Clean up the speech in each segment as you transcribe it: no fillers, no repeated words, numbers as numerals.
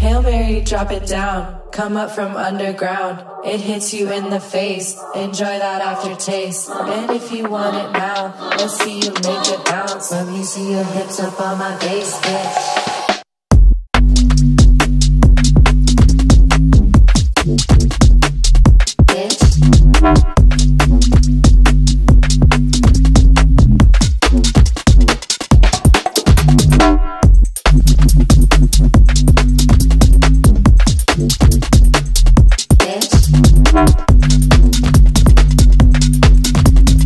Hail Mary, drop it down, come up from underground. It hits you in the face, enjoy that aftertaste. And if you want it now, let's see you make it bounce. Let me see your hips up on my face, bitch. Bitch.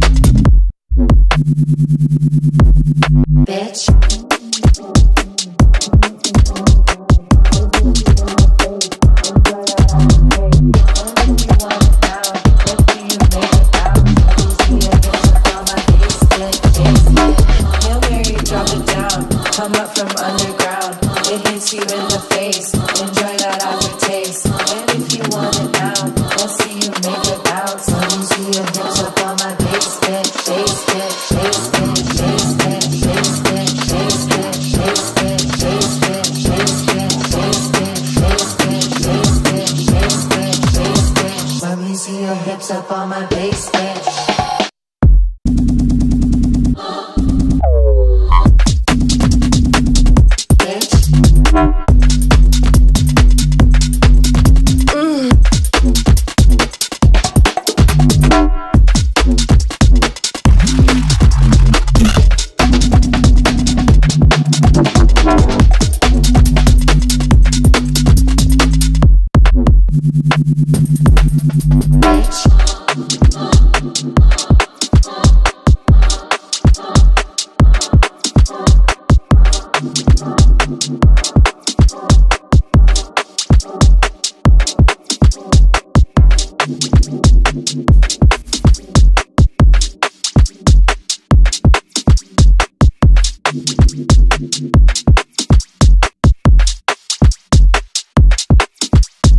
Hail Mary, drop it down, come up from underground. It hits you in the face, enjoy that aftertaste. And if you want it now, let's see you make it bounce. Let me see your hips up on my face, bitch, face, bitch, face, bitch, face, bitch. See your hips up on my bass, bitch.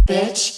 Bitch.